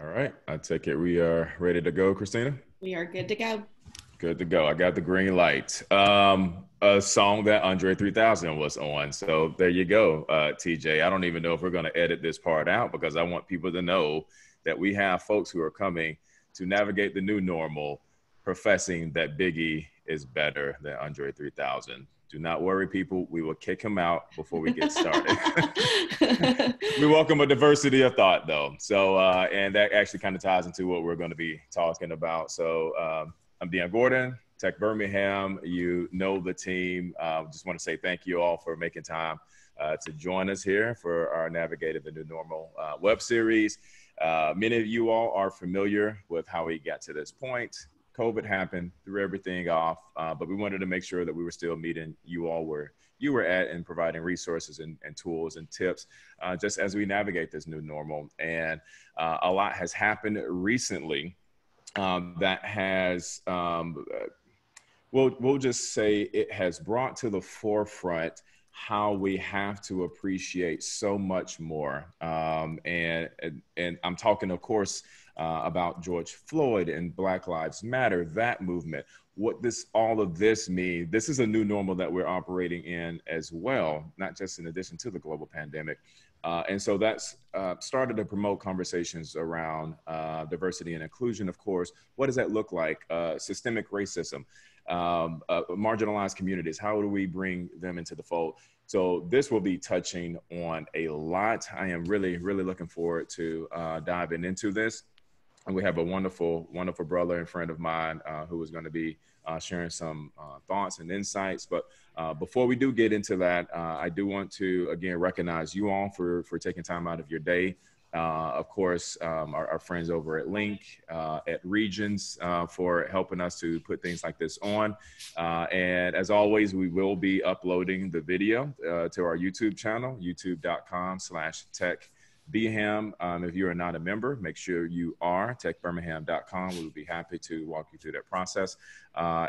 All right. I take it we are ready to go, Christina? We are good to go. Good to go. I got the green light. A song that Andre 3000 was on. So there you go, TJ. I don't even know if we're going to edit this part out because I want people to know that we have folks who are coming to navigate the new normal, professing that Biggie is better than Andre 3000. Do not worry, people. We will kick him out before we get started. We welcome a diversity of thought, though. So, and that actually kind of ties into what we're going to be talking about. So I'm Deon Gordon, Tech Birmingham. You know the team. Just want to say thank you all for making time to join us here for our Navigating the New Normal web series. Many of you all are familiar with how we got to this point. COVID happened, threw everything off, but we wanted to make sure that we were still meeting you all where you were at and providing resources and tools and tips just as we navigate this new normal. And a lot has happened recently that has, we'll just say it has brought to the forefront how we have to appreciate so much more. And I'm talking, of course, about George Floyd and Black Lives Matter, that movement, what all of this means. This is a new normal that we're operating in as well, not just in addition to the global pandemic. And so that's started to promote conversations around diversity and inclusion, of course. What does that look like? Systemic racism, marginalized communities, how do we bring them into the fold? So this will be touching on a lot. I am really, really looking forward to diving into this. And we have a wonderful, wonderful brother and friend of mine who is going to be sharing some thoughts and insights. But before we do get into that, I do want to, again, recognize you all for taking time out of your day. Of course, our friends over at Link, at Regions for helping us to put things like this on. And as always, we will be uploading the video to our YouTube channel, youtube.com/tech. Birmingham. If you are not a member, make sure you are techbirmingham.com. We would be happy to walk you through that process.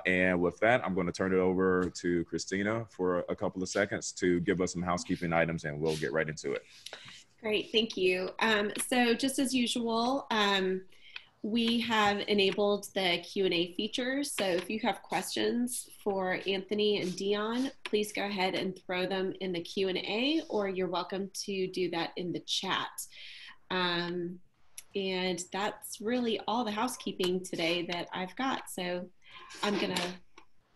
And with that, I'm going to turn it over to Christina for a couple of seconds to give us some housekeeping items, and we'll get right into it. Great, thank you. So just as usual, we have enabled the Q&A feature. So if you have questions for Anthony and Deon, please go ahead and throw them in the Q&A, or you're welcome to do that in the chat. And that's really all the housekeeping today that I've got. So I'm going to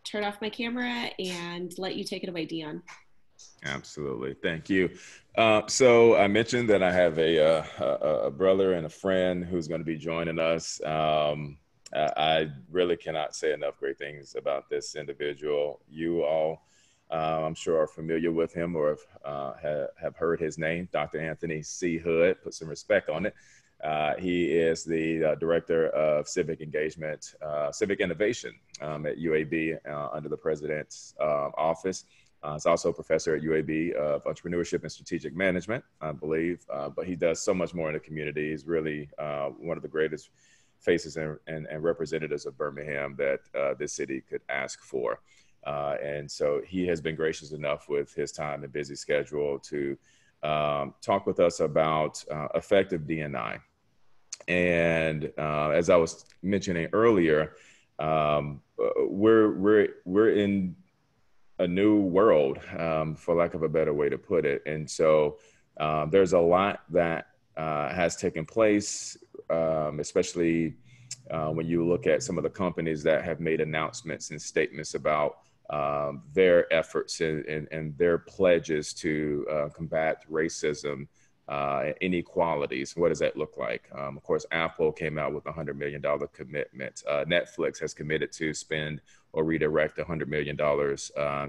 turn off my camera and let you take it away, Deon. Absolutely. Thank you. So I mentioned that I have a brother and a friend who's going to be joining us. I really cannot say enough great things about this individual. You all, I'm sure, are familiar with him or have heard his name, Dr. Anthony C. Hood. Put some respect on it. He is the Director of Civic Engagement, Civic Innovation at UAB under the President's office. He's also a professor at UAB of entrepreneurship and strategic management, I believe, but he does so much more in the community. He's really one of the greatest faces and representatives of Birmingham that this city could ask for. And so he has been gracious enough with his time and busy schedule to talk with us about effective D&I. And as I was mentioning earlier, we're in a new world, for lack of a better way to put it. And so there's a lot that has taken place, especially when you look at some of the companies that have made announcements and statements about their efforts and their pledges to combat racism, inequalities. What does that look like? Of course, Apple came out with a $100 million commitment. Netflix has committed to spend or redirect $100 million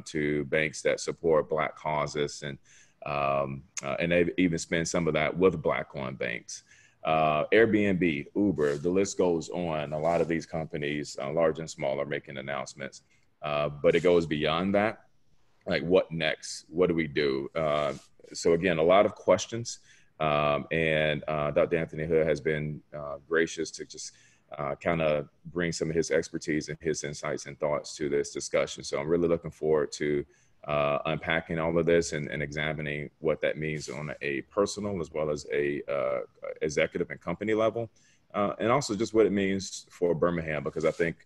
to banks that support Black causes, and they even spend some of that with Black-owned banks. Airbnb, Uber, the list goes on. A lot of these companies, large and small, are making announcements, but it goes beyond that. Like, what next? What do we do? So again, a lot of questions, and Dr. Anthony Hood has been gracious to just kind of bring some of his expertise and his insights and thoughts to this discussion. So I'm really looking forward to unpacking all of this and examining what that means on a personal as well as a executive and company level, and also just what it means for Birmingham, because I think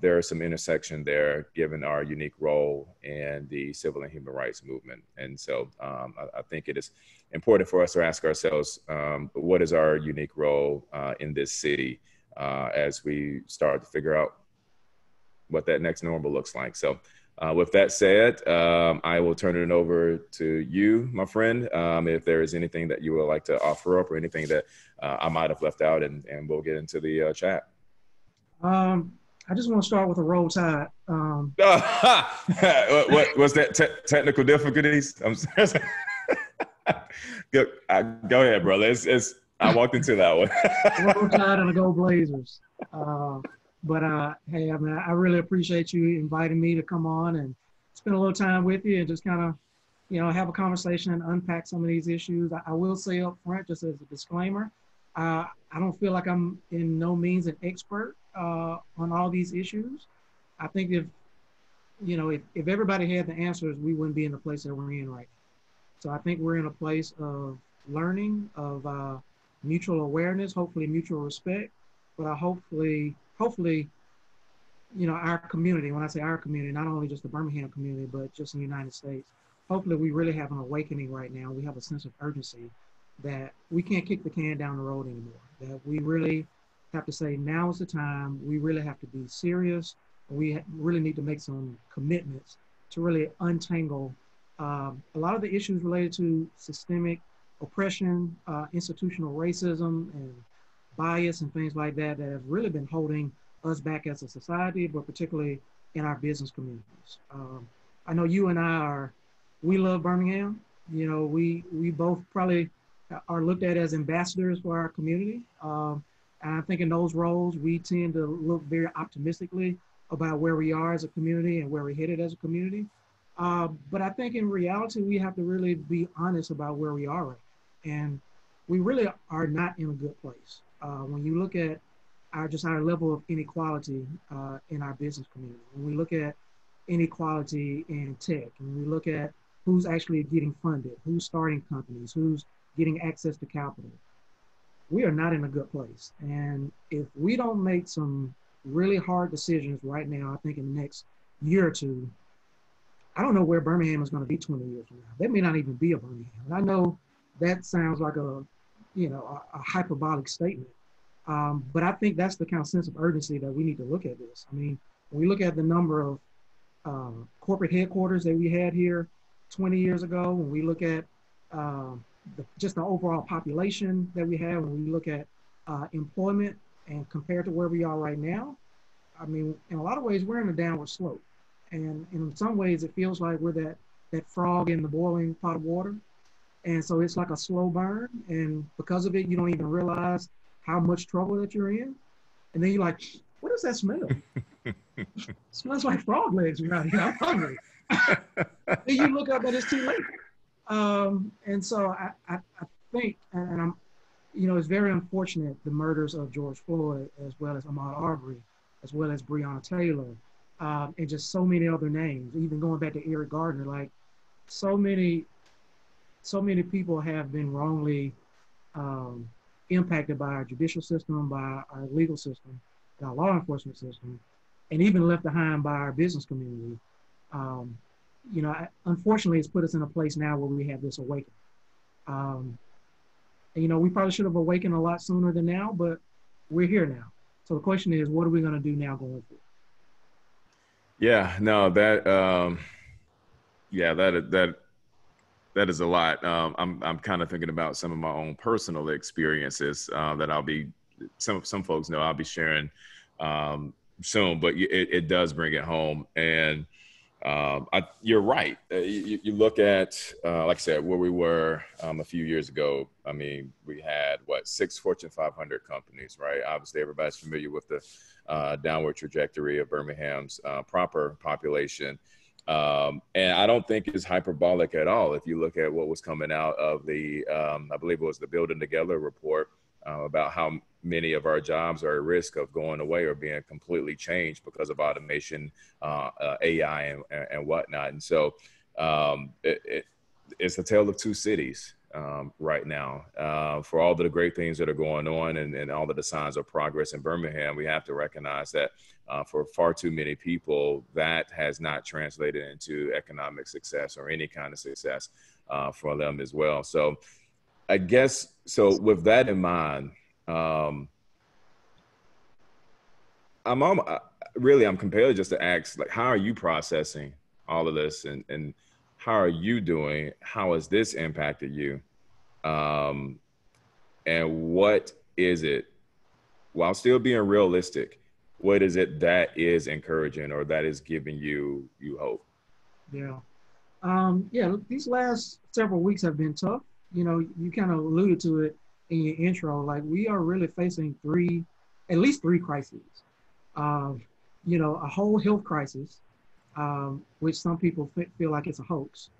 there is some intersection there given our unique role in the civil and human rights movement. And so I think it is important for us to ask ourselves, what is our unique role in this city as we start to figure out what that next normal looks like. So with that said, I will turn it over to you, my friend, if there is anything that you would like to offer up or anything that I might have left out, and we'll get into the chat. I just want to start with a roll tide. What's that? Technical difficulties? I'm sorry. Go ahead, brother. I walked into that one. Roll tide and the Go Blazers. But hey, I mean, I really appreciate you inviting me to come on and spend a little time with you and just kind of, you know, have a conversation and unpack some of these issues. I will say up front, just as a disclaimer, I don't feel like I'm in no means an expert on all these issues. I think if, you know, if everybody had the answers, we wouldn't be in the place that we're in right now. So I think we're in a place of learning, of mutual awareness, hopefully mutual respect, but hopefully, you know, our community, when I say our community, not only just the Birmingham community, but just in the United States, hopefully we really have an awakening right now. We have a sense of urgency that we can't kick the can down the road anymore, that we really have to say, now is the time. We really have to be serious. We really need to make some commitments to really untangle a lot of the issues related to systemic oppression, institutional racism, and bias and things like that that have really been holding us back as a society, but particularly in our business communities. I know you and I we love Birmingham. You know, we both probably are looked at as ambassadors for our community. And I think in those roles, we tend to look very optimistically about where we are as a community and where we're headed as a community. But I think in reality, we have to really be honest about where we are right now. And we really are not in a good place. When you look at our level of inequality in our business community, when we look at inequality in tech, when we look at who's actually getting funded, who's starting companies, who's getting access to capital, we are not in a good place. And if we don't make some really hard decisions right now, I think in the next year or two, I don't know where Birmingham is going to be 20 years from now. That may not even be a Birmingham. And I know that sounds like a hyperbolic statement. But I think that's the kind of sense of urgency that we need to look at this. I mean, when we look at the number of corporate headquarters that we had here 20 years ago, when we look at just the overall population that we have, when we look at employment and compared to where we are right now, I mean, in a lot of ways, we're in a downward slope. And in some ways, it feels like we're that frog in the boiling pot of water. And so it's like a slow burn. And because of it, you don't even realize how much trouble that you're in. And then you're like, what does that smell? It smells like frog legs around here. I'm hungry. Then you look up and it's too late. And so I think, and I'm, you know, it's very unfortunate, the murders of George Floyd, as well as Ahmaud Arbery, as well as Breonna Taylor, and just so many other names, even going back to Eric Gardner, like so many people have been wrongly impacted by our judicial system, by our legal system, by our law enforcement system, and even left behind by our business community. You know, unfortunately, it's put us in a place now where we have this awakening. And, you know, we probably should have awakened a lot sooner than now, but we're here now. So the question is, what are we going to do now going forward? Yeah, no, that is a lot. I'm kind of thinking about some of my own personal experiences that I'll be, some folks know I'll be sharing soon, but it does bring it home. And you're right. You look at, like I said, where we were a few years ago. I mean, we had, what, 6 Fortune 500 companies, right? Obviously, everybody's familiar with the downward trajectory of Birmingham's proper population. And I don't think it's hyperbolic at all. If you look at what was coming out of the, I believe it was the Building Together report about how many of our jobs are at risk of going away or being completely changed because of automation, AI, and whatnot. And so it's a tale of two cities right now. For all the great things that are going on and all of the signs of progress in Birmingham, we have to recognize that for far too many people, that has not translated into economic success or any kind of success for them as well. So I guess, so with that in mind, I'm compelled just to ask, like, how are you processing all of this, and how are you doing? How has this impacted you? And what is it, while still being realistic, what is it that is encouraging or that is giving you hope? Yeah. These last several weeks have been tough. You know, you kind of alluded to it in your intro, like we are really facing at least three crises. A whole health crisis, which some people feel like it's a hoax.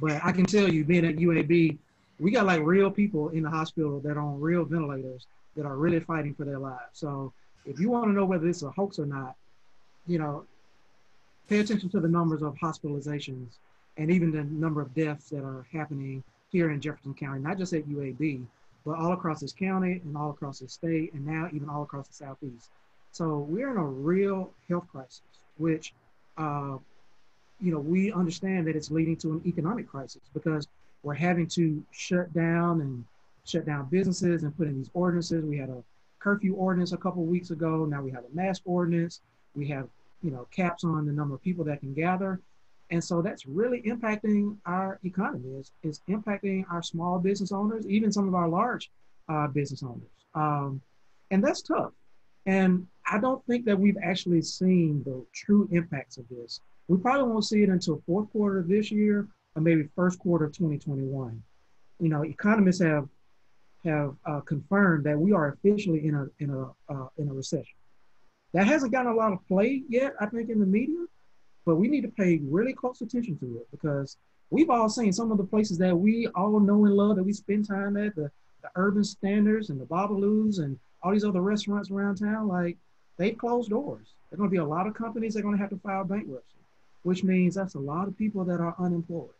But I can tell you, being at UAB, we got like real people in the hospital that are on real ventilators that are really fighting for their lives. So if you want to know whether this is a hoax or not, you know, pay attention to the numbers of hospitalizations and even the number of deaths that are happening here in Jefferson County, not just at UAB, but all across this county and all across the state, and now even all across the Southeast. So we're in a real health crisis, which, we understand that it's leading to an economic crisis because we're having to shut down businesses and put in these ordinances. We had a curfew ordinance a couple of weeks ago. Now we have a mask ordinance. We have, caps on the number of people that can gather. And so that's really impacting our economy. It's impacting our small business owners, even some of our large business owners. And that's tough. And I don't think that we've actually seen the true impacts of this. We probably won't see it until fourth quarter of this year, or maybe first quarter of 2021. Economists have confirmed that we are officially in a recession. That hasn't gotten a lot of play yet, I think, in the media. But we need to pay really close attention to it because we've all seen some of the places that we all know and love that we spend time at, the Urban Standards and the Babaloos and all these other restaurants around town, like they've closed doors. There's going to be a lot of companies that are going to have to file bankruptcy, which means that's a lot of people that are unemployed.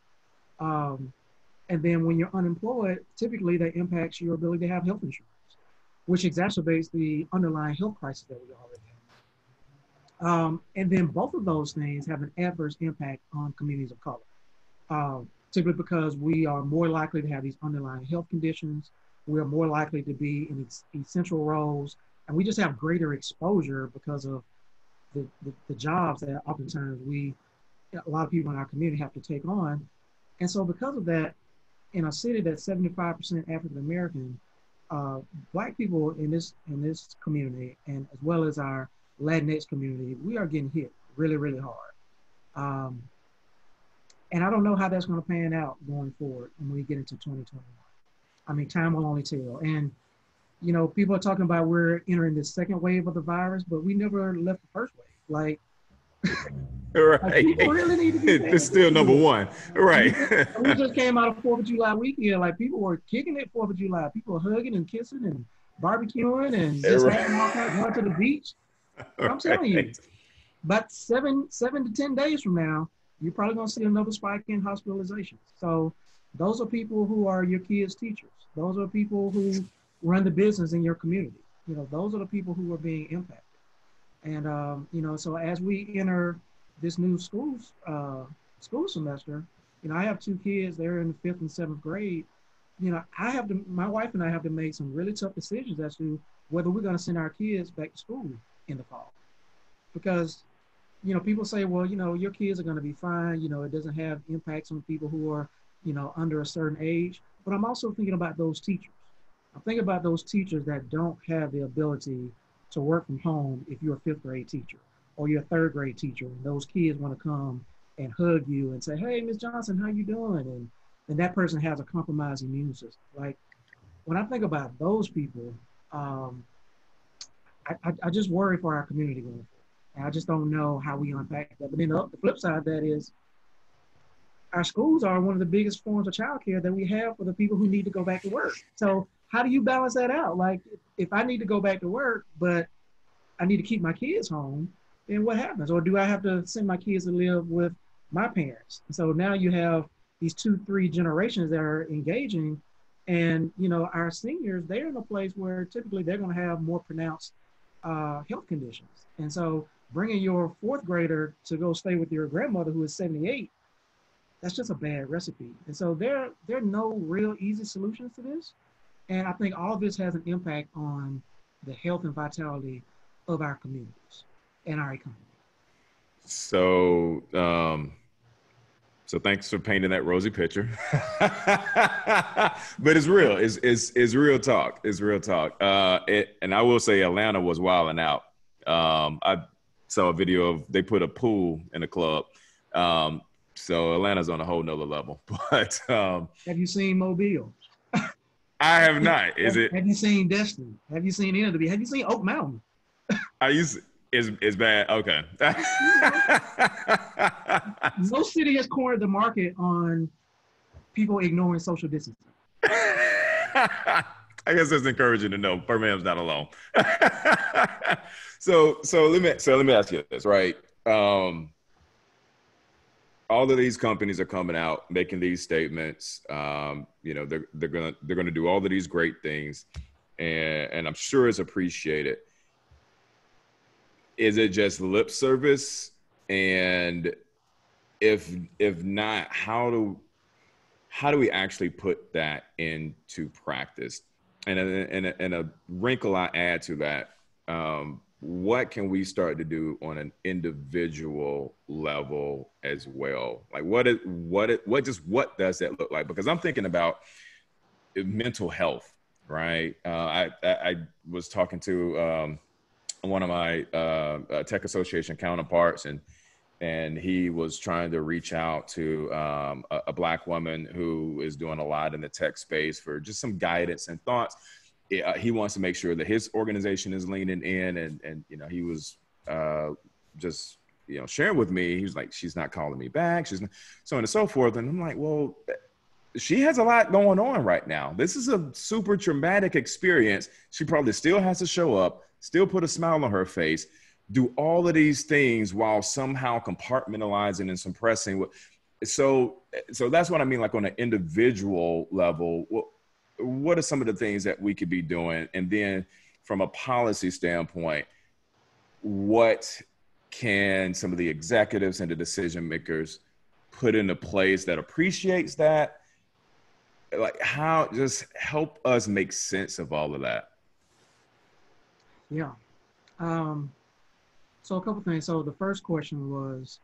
And then when you're unemployed, typically that impacts your ability to have health insurance, which exacerbates the underlying health crisis that we already have. And then both of those things have an adverse impact on communities of color, simply because we are more likely to have these underlying health conditions. We are more likely to be in essential roles, and we just have greater exposure because of the jobs that oftentimes a lot of people in our community have to take on. And so because of that, in a city that's 75% African-American, Black people in this community, and as well as our Latinx community, we are getting hit really, really hard. And I don't know how that's going to pan out going forward when we get into 2021. I mean, time will only tell. And, people are talking about we're entering the second wave of the virus, but we never left the first wave. Like, right. Like people really need to be there. It's still number one. Right. We just came out of 4th of July weekend. Like, people were kicking it 4th of July. People were hugging and kissing and barbecuing and just having all kinds of going to the beach. I'm telling you, but seven to 10 days from now, you're probably going to see another spike in hospitalizations. So those are people who are your kids' teachers. Those are people who run the business in your community. Those are the people who are being impacted. And, so as we enter this new school semester, I have two kids. They're in the 5th and 7th grade. My wife and I have to make some really tough decisions as to whether we're going to send our kids back to school in the fall, because people say, well, your kids are going to be fine, it doesn't have impacts on people who are under a certain age. But I'm also thinking about those teachers. I'm thinking about those teachers that don't have the ability to work from home. If you're a 5th grade teacher or you're a 3rd grade teacher, and those kids want to come and hug you and say, hey, Miss Johnson, how you doing? And that person has a compromised immune system. Like, when I think about those people, I just worry for our community going forward. And I just don't know how we unpack that. But then the flip side of that is our schools are one of the biggest forms of childcare that we have for the people who need to go back to work. So how do you balance that out? Like, if I need to go back to work, but I need to keep my kids home, then what happens? Or do I have to send my kids to live with my parents? So now you have these 2-3 generations that are engaging. And, you know, our seniors, they're in a place where typically they're going to have more pronounced health conditions. And so bringing your 4th grader to go stay with your grandmother who is 78, that's just a bad recipe. And so there are no real easy solutions to this. And I think all of this has an impact on the health and vitality of our communities and our economy. So, so thanks for painting that rosy picture, but it's real. It's real talk. It's real talk. And I will say Atlanta was wilding out. I saw a video of, they put a pool in a club. So Atlanta's on a whole nother level, but. Have you seen Mobile? I have not. Is it? Have you seen Destin? Have you seen NW? Have you seen Oak Mountain? It's bad. Okay. No city has cornered the market on people ignoring social distancing. I guess that's encouraging to know Birmingham's not alone. so let me ask you this, right? All of these companies are coming out, making these statements. You know, they're gonna do all of these great things, and I'm sure it's appreciated. Is it just lip service? And if not, how do we actually put that into practice? And a wrinkle I add to that, what can we start to do on an individual level as well? Like what does that look like? Because I'm thinking about mental health, right? I was talking to, one of my tech association counterparts, and he was trying to reach out to a Black woman who is doing a lot in the tech space for just some guidance and thoughts. He wants to make sure that his organization is leaning in, and you know, he was just, you know, sharing with me. He was like, she's not calling me back. She's not, so on and so forth. And I'm like, well, she has a lot going on right now. This is a super traumatic experience. She probably still has to show up, still put a smile on her face, do all of these things while somehow compartmentalizing and suppressing what. So that's what I mean, like on an individual level, what are some of the things that we could be doing? And then from a policy standpoint, what can some of the executives and the decision makers put into place that appreciates that? Like how, just help us make sense of all of that. Yeah. So a couple things. So the first question was,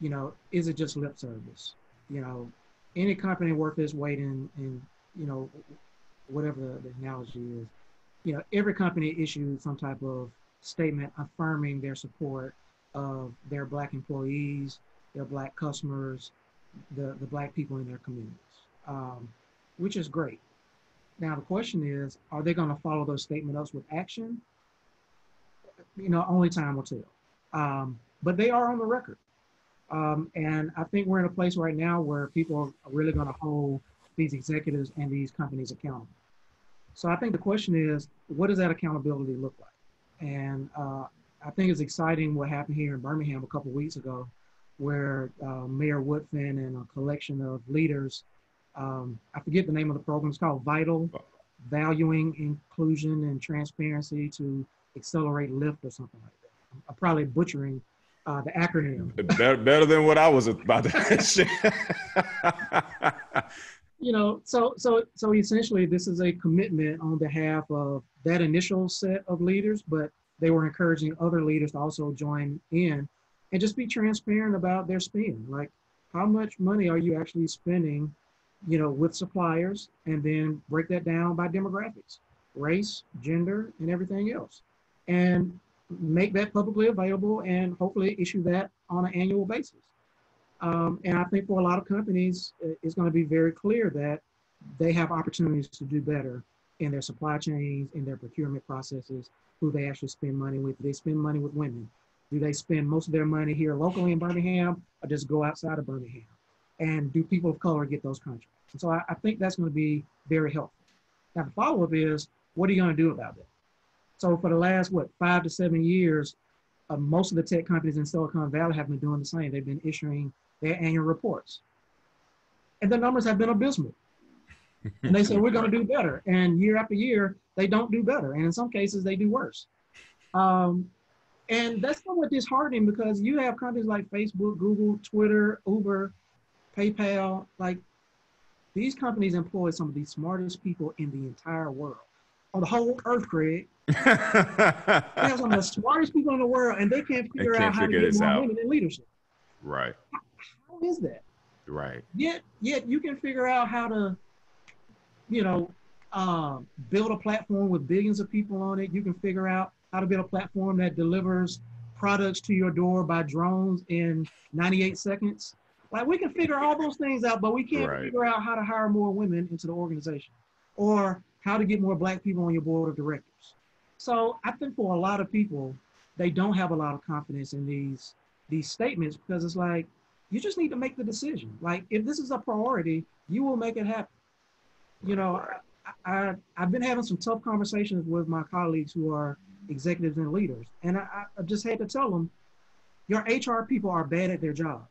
you know, is it just lip service? You know, any company worth its weight in you know, whatever the analogy is, you know, every company issued some type of statement affirming their support of their Black employees, their Black customers, the Black people in their communities, which is great. Now, the question is, are they going to follow those statements up with action? You know, only time will tell. But they are on the record. And I think we're in a place right now where people are really going to hold these executives and these companies accountable. So I think the question is, what does that accountability look like? And I think it's exciting what happened here in Birmingham a couple weeks ago, where Mayor Woodfin and a collection of leaders, I forget the name of the program, it's called VITAL, Valuing Inclusion and Transparency to Accelerate Lift or something like that. I'm probably butchering the acronym. Better than what I was about to say. You know, so essentially this is a commitment on behalf of that initial set of leaders, but they were encouraging other leaders to also join in and just be transparent about their spend. Like, how much money are you actually spending, you know, with suppliers, and then break that down by demographics, race, gender, and everything else. And make that publicly available and hopefully issue that on an annual basis. And I think for a lot of companies, it's going to be very clear that they have opportunities to do better in their supply chains, in their procurement processes, who they actually spend money with. Do they spend money with women? Do they spend most of their money here locally in Birmingham or just go outside of Birmingham? And do people of color get those contracts? And so I think that's going to be very helpful. Now, the follow-up is, what are you going to do about that? So for the last, 5 to 7 years, most of the tech companies in Silicon Valley have been doing the same. They've been issuing their annual reports. And the numbers have been abysmal. And they said, we're going to do better. And year after year, they don't do better. And in some cases, they do worse. And that's somewhat disheartening because you have companies like Facebook, Google, Twitter, Uber, PayPal. Like, these companies employ some of the smartest people in the entire world. On the whole earth, Craig. They have some of the smartest people in the world, and they can't figure out how to get more women in leadership. Right. How is that? Right. Yet you can figure out how to, you know, build a platform with billions of people on it. You can figure out how to build a platform that delivers products to your door by drones in 98 seconds. Like, we can figure all those things out, but we can't figure out how to hire more women into the organization or how to get more Black people on your board of directors. So I think for a lot of people, they don't have a lot of confidence in these statements because it's like, you just need to make the decision. Like, if this is a priority, you will make it happen. You know, I've been having some tough conversations with my colleagues who are executives and leaders. And I just had to tell them, your HR people are bad at their jobs.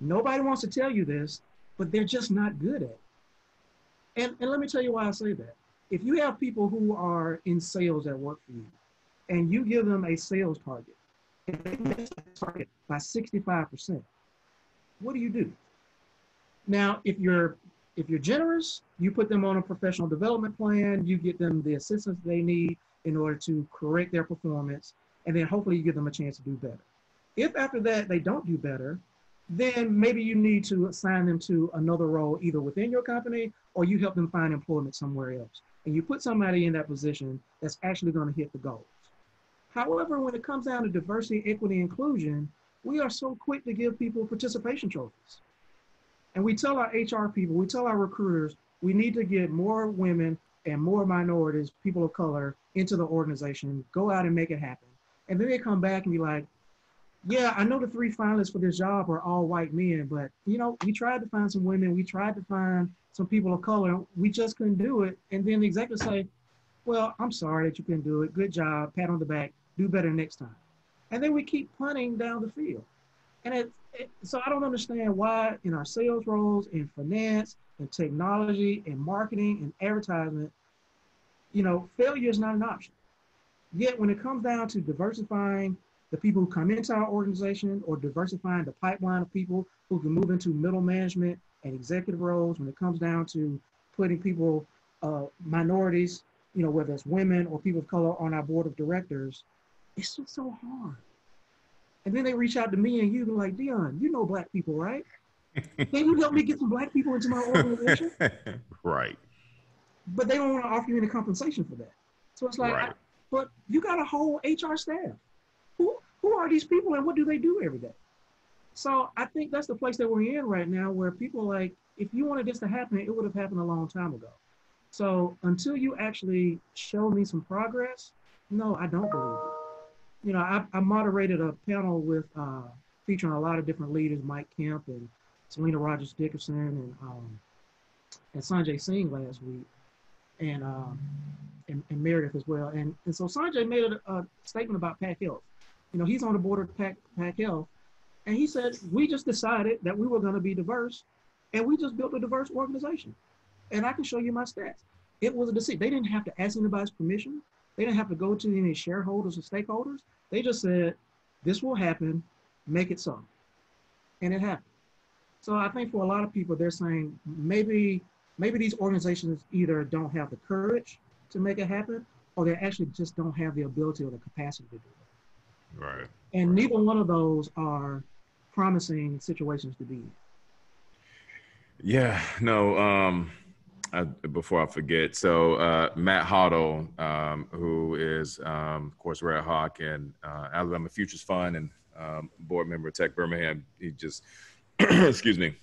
Nobody wants to tell you this, but they're just not good at it. And let me tell you why I say that. If you have people who are in sales that work for you, and you give them a sales target, and they miss that target by 65%, what do you do? Now, if you're generous, you put them on a professional development plan, you get them the assistance they need in order to correct their performance, and then hopefully you give them a chance to do better. If after that they don't do better, then maybe you need to assign them to another role either within your company or you help them find employment somewhere else. And you put somebody in that position that's actually going to hit the goals. However, when it comes down to diversity, equity, inclusion, we are so quick to give people participation trophies. And we tell our HR people, we tell our recruiters, we need to get more women and more minorities, people of color, into the organization, go out and make it happen. And then they come back and be like, yeah, I know the 3 finalists for this job are all white men, but, you know, we tried to find some women, we tried to find some people of color, we just couldn't do it. And then the executives say, well, I'm sorry that you couldn't do it. Good job, pat on the back, do better next time. And then we keep punting down the field. And so I don't understand why in our sales roles, in finance, in technology, in marketing, in advertisement, you know, failure is not an option. Yet when it comes down to diversifying the people who come into our organization or diversifying the pipeline of people who can move into middle management and executive roles, when it comes down to putting people, minorities, you know, whether it's women or people of color on our board of directors, it's just so hard. And then they reach out to me and you and like, Deon, you know Black people, right? Can you help me get some Black people into my organization? Right. But they don't want to offer you any compensation for that. So it's like, but you got a whole HR staff. Who are these people and what do they do every day? So I think that's the place that we're in right now where people are like, if you wanted this to happen, it would have happened a long time ago. So until you actually show me some progress, no, I don't believe it. You know, I moderated a panel with featuring a lot of different leaders, Mike Kemp and Selena Rogers Dickerson and Sanjay Singh last week. And Meredith as well. And so Sanjay made a statement about Pac Health. You know, he's on the board of Pac Health. And he said, we just decided that we were going to be diverse. And we just built a diverse organization. And I can show you my stats. It was a decision. They didn't have to ask anybody's permission. They didn't have to go to any shareholders or stakeholders. They just said, this will happen. Make it so. And it happened. So I think for a lot of people, they're saying maybe these organizations either don't have the courage to make it happen, or they actually just don't have the ability or the capacity to do it. Right. And neither one of those are promising situations to be in. Yeah, no, before I forget, so Matt Hoddle, who is, of course, Red Hawk and Alabama Futures Fund and board member of Tech Birmingham, he just, excuse me,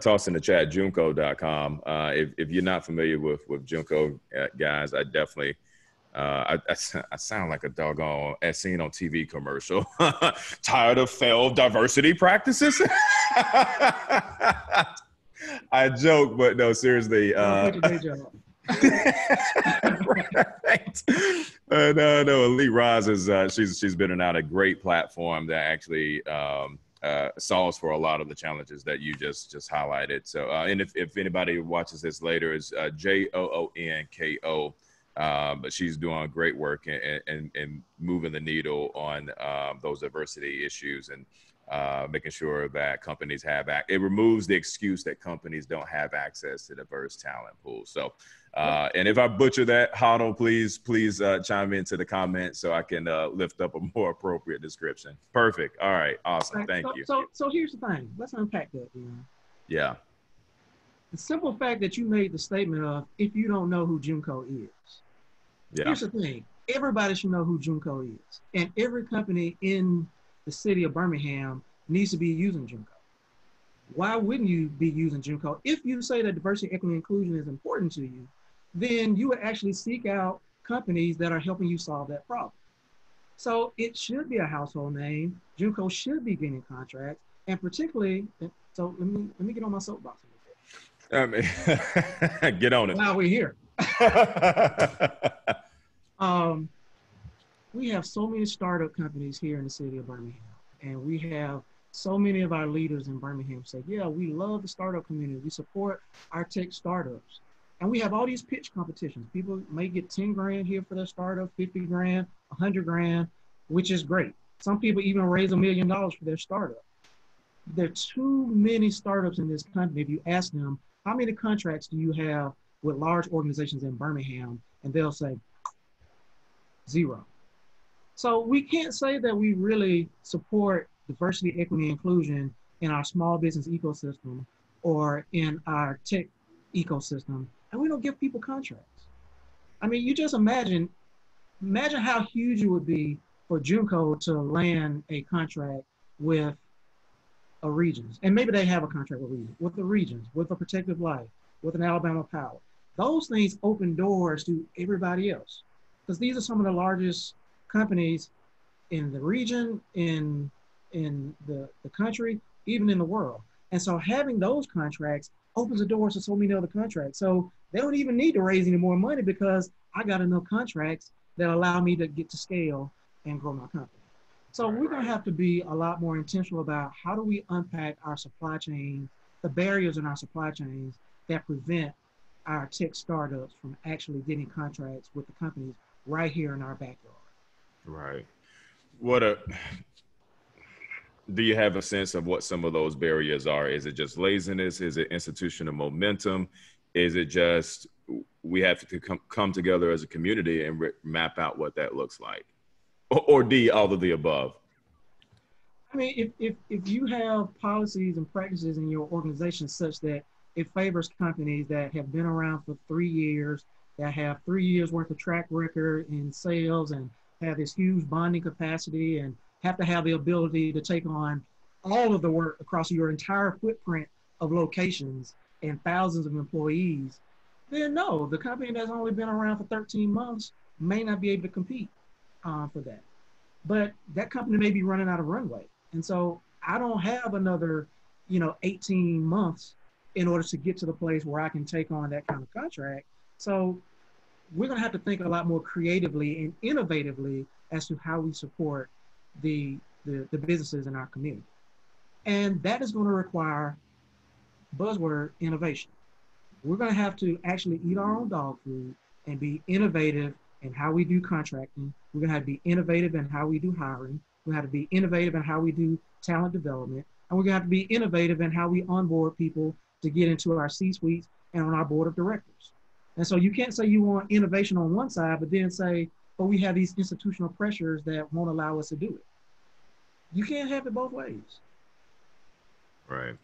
toss in the chat, Junco.com. If you're not familiar with Junco, guys, I definitely, I sound like a doggone as seen on TV commercial. Tired of failed diversity practices? I joke, but no, seriously. Right. No, Elite Rise is she's been out a great platform that actually solves for a lot of the challenges that you just highlighted. So, and if anybody watches this later, it's Joonko. But she's doing great work and moving the needle on those diversity issues and making sure that companies have it removes the excuse that companies don't have access to diverse talent pools. So, and if I butcher that, Hoddle, please chime into the comments so I can lift up a more appropriate description. Perfect. All right. Awesome. Right, Thank you. So here's the thing. Let's unpack that. Yeah. The simple fact that you made the statement of, if you don't know who Junco is, here's the thing. Everybody should know who Junco is. And every company in the city of Birmingham needs to be using Junco. Why wouldn't you be using Junco? If you say that diversity, equity, and inclusion is important to you, then you would actually seek out companies that are helping you solve that problem. So it should be a household name. Junco should be getting contracts. And particularly, so let me get on my soapbox a little bit. Get on it. Now we're here. We have so many startup companies here in the city of Birmingham, and we have so many of our leaders in Birmingham say, yeah, we love the startup community. We support our tech startups. And we have all these pitch competitions. People may get 10 grand here for their startup, 50 grand, 100 grand, which is great. Some people even raise $1 million for their startup. There are too many startups in this country. If you ask them, how many contracts do you have with large organizations in Birmingham? And they'll say, zero. So we can't say that we really support diversity, equity, inclusion in our small business ecosystem or in our tech ecosystem, and we don't give people contracts. I mean, you just imagine how huge it would be for Junco to land a contract with a Regions. And maybe they have a contract with the Regions, with a Protective Life, with an Alabama Power. Those things open doors to everybody else, because these are some of the largest companies in the region, in the country, even in the world. And so having those contracts opens the doors to so many other contracts. So they don't even need to raise any more money, because I got enough contracts that allow me to get to scale and grow my company. So we're gonna have to be a lot more intentional about how do we unpack our supply chain, the barriers in our supply chains that prevent our tech startups from actually getting contracts with the companies right here in our backyard. Right. Do you have a sense of what some of those barriers are? Is it just laziness? Is it institutional momentum? Is it just we have to come together as a community and map out what that looks like? Or D, all of the above? I mean, if you have policies and practices in your organization such that it favors companies that have been around for 3 years, that have 3 years worth of track record in sales and have this huge bonding capacity and have to have the ability to take on all of the work across your entire footprint of locations and thousands of employees, then no, the company that's only been around for 13 months may not be able to compete for that. But that company may be running out of runway. And so I don't have another 18 months in order to get to the place where I can take on that kind of contract. So we're gonna have to think a lot more creatively and innovatively as to how we support the businesses in our community. And that is gonna require buzzword innovation. We're gonna have to actually eat our own dog food and be innovative in how we do contracting. We're gonna have to be innovative in how we do hiring. We have to be innovative in how we do talent development. And we're gonna have to be innovative in how we onboard people to get into our C-suites and on our board of directors. And so you can't say you want innovation on one side, but then say, but we have these institutional pressures that won't allow us to do it. You can't have it both ways. Right.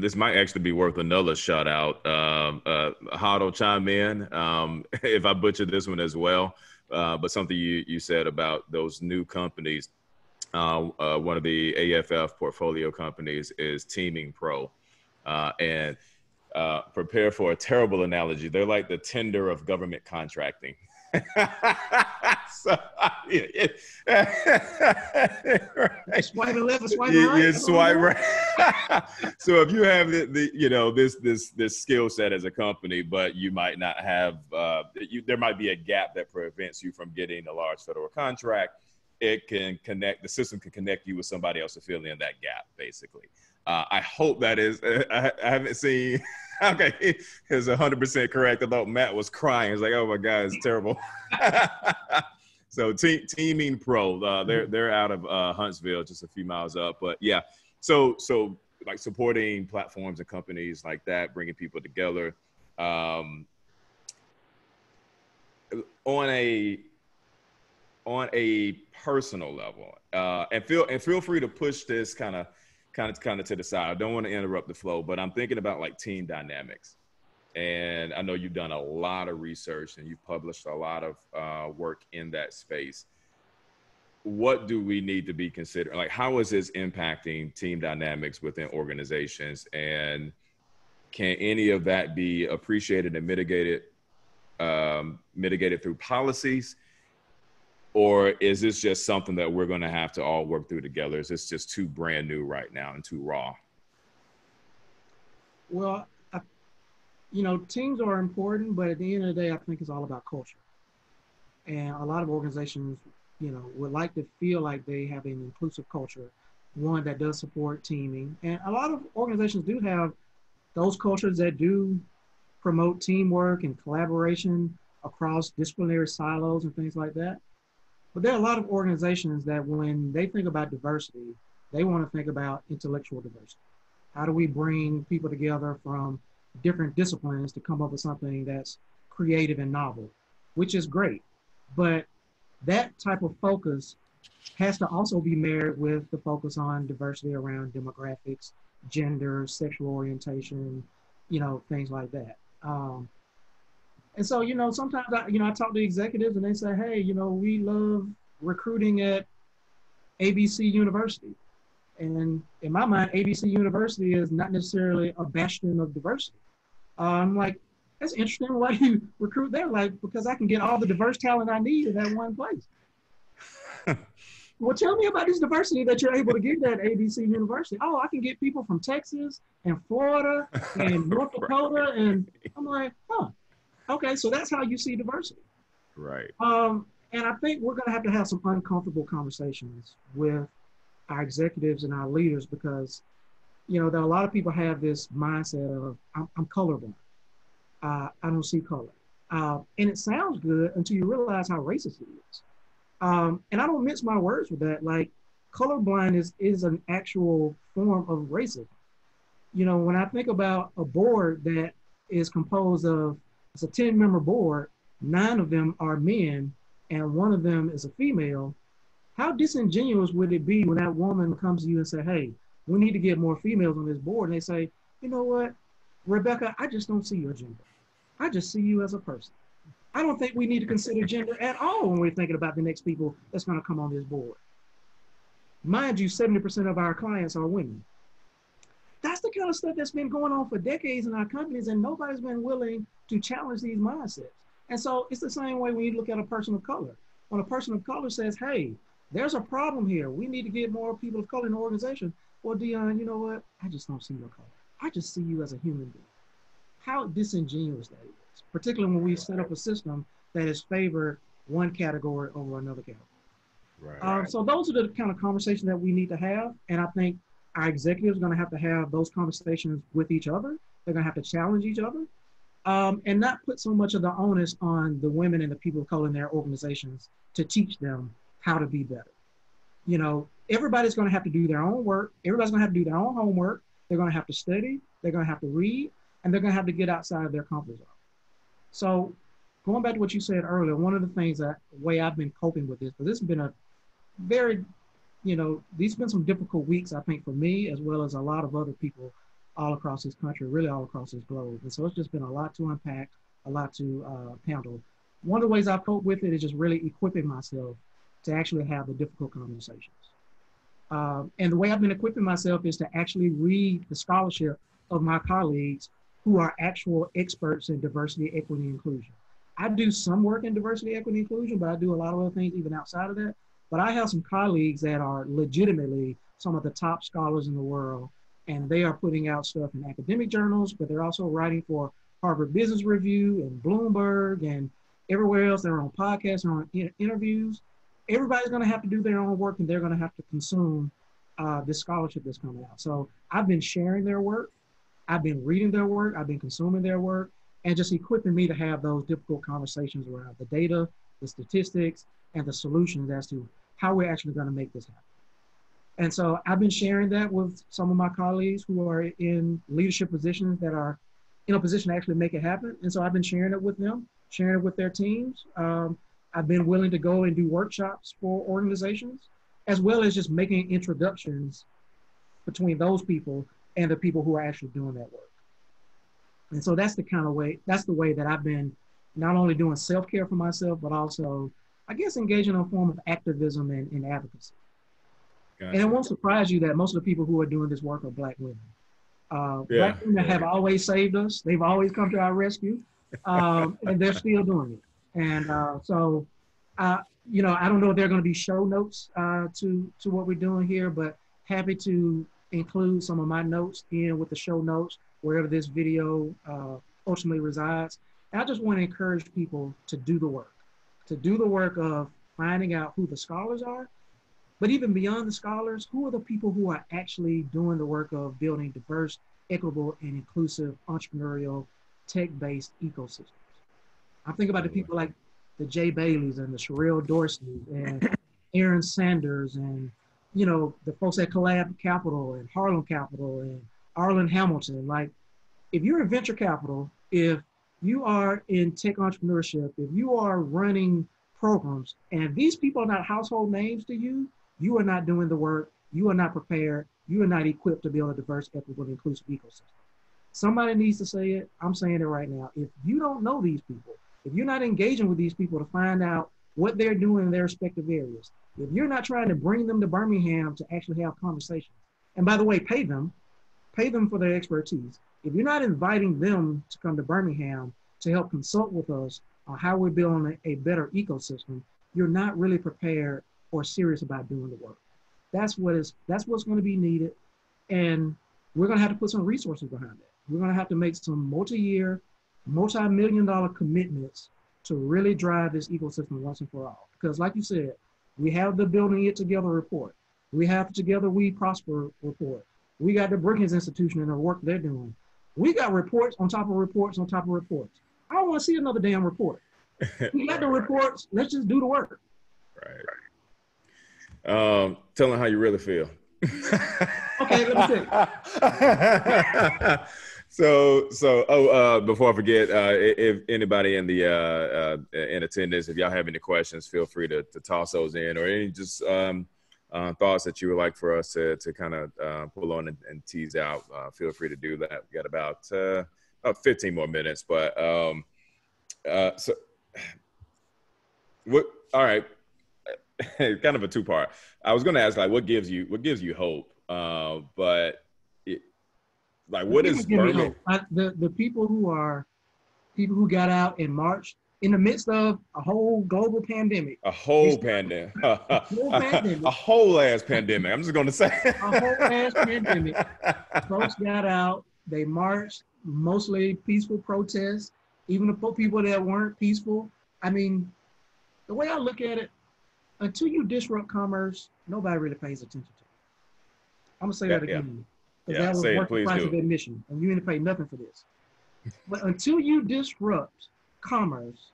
This might actually be worth another shout out. Hoddle, chime in if I butchered this one as well. But something you said about those new companies, one of the AFF portfolio companies is Teaming Pro. And prepare for a terrible analogy. They're like the Tinder of government contracting. So, right. Swipe left or swipe right. You swipe right. So if you have the you know this skill set as a company, but you might not have there might be a gap that prevents you from getting a large federal contract. It can connect, the system can connect you with somebody else to fill in that gap, basically. I hope that is, I haven't seen, okay, it's 100% correct. I thought Matt was crying. He's like, oh my God, it's terrible. So Teaming Pro, they're out of Huntsville, just a few miles up, but yeah. So like supporting platforms and companies like that, bringing people together. On a personal level, and feel free to push this kind of to the side. I don't want to interrupt the flow, but I'm thinking about like team dynamics, and I know you've done a lot of research and you've published a lot of work in that space. What do we need to be considering? Like, how is this impacting team dynamics within organizations, and can any of that be appreciated and mitigated through policies? Or is this just something that we're going to have to all work through together? Is this just too brand new right now and too raw? Well, teams are important, but at the end of the day, I think it's all about culture. And a lot of organizations, would like to feel like they have an inclusive culture, one that does support teaming. And a lot of organizations do have those cultures that do promote teamwork and collaboration across disciplinary silos and things like that. But there are a lot of organizations that when they think about diversity, they want to think about intellectual diversity. How do we bring people together from different disciplines to come up with something that's creative and novel, which is great. But that type of focus has to also be married with the focus on diversity around demographics, gender, sexual orientation, things like that. And so, sometimes I talk to executives and they say, hey, we love recruiting at ABC University. And in my mind, ABC University is not necessarily a bastion of diversity. I'm like, that's interesting. Why do you recruit there? Like, because I can get all the diverse talent I need in that one place. Well, tell me about this diversity that you're able to get at ABC University. Oh, I can get people from Texas and Florida and North Dakota. And I'm like, huh. Okay, so that's how you see diversity. Right. And I think we're gonna have to have some uncomfortable conversations with our executives and our leaders because, there are a lot of people have this mindset of, I'm colorblind. I don't see color. And it sounds good until you realize how racist it is. And I don't mince my words with that. Like, colorblind is an actual form of racism. When I think about a board that is composed of, it's a 10-member board, 9 of them are men, and 1 of them is a female. How disingenuous would it be when that woman comes to you and say, hey, we need to get more females on this board, and they say, you know what, Rebecca, I just don't see your gender. I just see you as a person. I don't think we need to consider gender at all when we're thinking about the next people that's going to come on this board. Mind you, 70% of our clients are women. That's the kind of stuff that's been going on for decades in our companies, and nobody's been willing to challenge these mindsets. And so it's the same way when you look at a person of color. When a person of color says, hey, there's a problem here. We need to get more people of color in the organization. Well, Deon, you know what? I just don't see your color. I just see you as a human being. How disingenuous that is, particularly when we set up a system that has favored one category over another category. Right. So those are the kind of conversations that we need to have. And I think our executives are going to have those conversations with each other. They're going to have to challenge each other and not put so much of the onus on the women and the people of color in their organizations to teach them how to be better. Everybody's going to have to do their own work. Everybody's going to have to do their own homework. They're going to have to study. They're going to have to read, and they're going to have to get outside of their comfort zone. So going back to what you said earlier, one of the things that way I've been coping with this, because this has been a very these have been some difficult weeks, I think, for me, as well as a lot of other people all across this country, really all across this globe. And so it's just been a lot to unpack, a lot to handle. One of the ways I've coped with it is just really equipping myself to actually have the difficult conversations. And the way I've been equipping myself is to actually read the scholarship of my colleagues who are actual experts in diversity, equity, and inclusion. I do some work in diversity, equity, and inclusion, but I do a lot of other things even outside of that. But I have some colleagues that are legitimately some of the top scholars in the world, and they are putting out stuff in academic journals, but they're also writing for Harvard Business Review and Bloomberg and everywhere else. They're on podcasts, they're on interviews. Everybody's gonna have to do their own work, and they're gonna have to consume this scholarship that's coming out. So I've been sharing their work. I've been reading their work. I've been consuming their work, and just equipping me to have those difficult conversations around the data, the statistics, and the solutions as to how we're actually gonna make this happen. And so I've been sharing that with some of my colleagues who are in leadership positions that are in a position to actually make it happen. And so I've been sharing it with them, sharing it with their teams. I've been willing to go and do workshops for organizations, as well as just making introductions between those people and the people who are actually doing that work. And so that's the kind of way, that's the way that I've been not only doing self-care for myself, but also, I guess, engaging in a form of activism and advocacy. Gotcha. And it won't surprise you that most of the people who are doing this work are Black women. Black women have always saved us. They've always come to our rescue, and they're still doing it. And you know, I don't know if there are going to be show notes to what we're doing here, but happy to include some of my notes in with the show notes, wherever this video ultimately resides. And I just want to encourage people to do the work of finding out who the scholars are, but even beyond the scholars, who are the people who are actually doing the work of building diverse, equitable, and inclusive entrepreneurial, tech-based ecosystems? I'm thinking about the people like the Jay Baileys and the Sherelle Dorsey and Aaron Sanders and, you know, the folks at Collab Capital and Harlem Capital and Arlen Hamilton. Like, if you're in venture capital, if you are in tech entrepreneurship, if you are running programs, and these people are not household names to you, you are not doing the work, you are not prepared, you are not equipped to build a diverse, equitable, and inclusive ecosystem. Somebody needs to say it. I'm saying it right now. If you don't know these people, if you're not engaging with these people to find out what they're doing in their respective areas, if you're not trying to bring them to Birmingham to actually have conversations, and by the way, pay them for their expertise. If you're not inviting them to come to Birmingham to help consult with us on how we're building a better ecosystem, you're not really prepared or serious about doing the work. That's what's going to be needed. And we're going to have to put some resources behind that. We're going to have to make some multi-year, multi-million-dollar commitments to really drive this ecosystem once and for all. Because like you said, we have the Building It Together report. We have the Together We Prosper report. We got the Brookings Institution and the work they're doing. We got reports on top of reports on top of reports. I don't want to see another damn report. We got the reports. Let's just do the work. Right. Tell them how you really feel. Okay, let me see. Before I forget, if anybody in attendance, if y'all have any questions, feel free to toss those in, or any just thoughts that you would like for us to kind of pull on and tease out. Feel free to do that. We got about 15 more minutes, but all right. Kind of a two-part. I was going to ask, like, what gives you hope? What is Birmingham? The people who got out in March in the midst of a whole global pandemic. A whole ass pandemic. I'm just going to say. A whole ass pandemic. Folks got out. They marched, mostly peaceful protests. Even the people that weren't peaceful. I mean, the way I look at it, until you disrupt commerce, nobody really pays attention to it. I'm going to say that again. Yeah, that was worth the price of admission, and you didn't pay nothing for this. But until you disrupt commerce,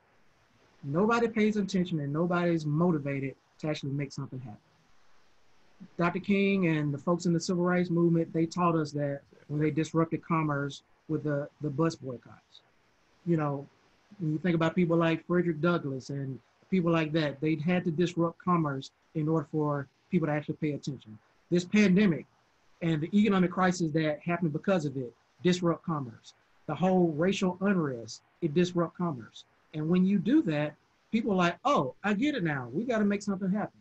nobody pays attention and nobody's motivated to actually make something happen. Dr. King and the folks in the civil rights movement, they taught us that when they disrupted commerce with the bus boycotts. You know, when you think about people like Frederick Douglass and people like that, they'd had to disrupt commerce in order for people to actually pay attention. This pandemic and the economic crisis that happened because of it disrupt commerce. The whole racial unrest, it disrupt commerce. And when you do that, people are like, oh, I get it now. We got to make something happen.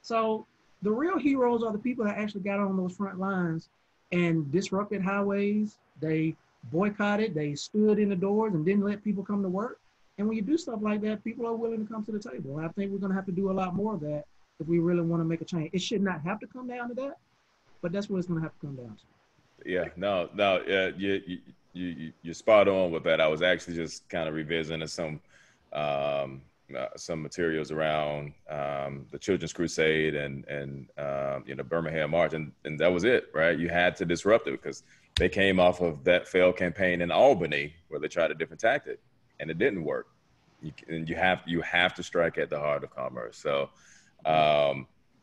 So the real heroes are the people that actually got on those front lines and disrupted highways. They boycotted, they stood in the doors and didn't let people come to work. And when you do stuff like that, people are willing to come to the table. And I think we're going to have to do a lot more of that if we really want to make a change. It should not have to come down to that, but that's what it's going to have to come down to. Yeah, you're spot on with that. I was actually just kind of revisiting some materials around the Children's Crusade and Birmingham March, and that was it, right? You had to disrupt it because they came off of that failed campaign in Albany where they tried a different tactic and it didn't work. You have to strike at the heart of commerce. So,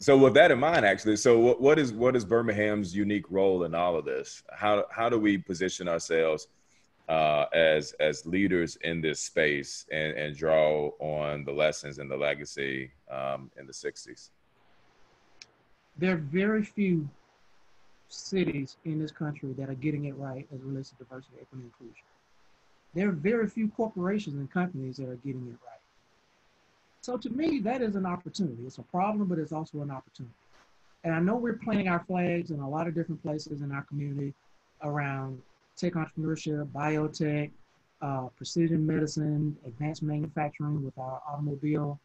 so with that in mind, actually, so what is Birmingham's unique role in all of this? How do we position ourselves as leaders in this space and draw on the lessons and the legacy in the 60s? There are very few cities in this country that are getting it right as it relates to diversity, equity, and inclusion. There are very few corporations and companies that are getting it right. So to me, that is an opportunity. It's a problem, but it's also an opportunity. And I know we're planting our flags in a lot of different places in our community around tech entrepreneurship, biotech, precision medicine, advanced manufacturing with our automobile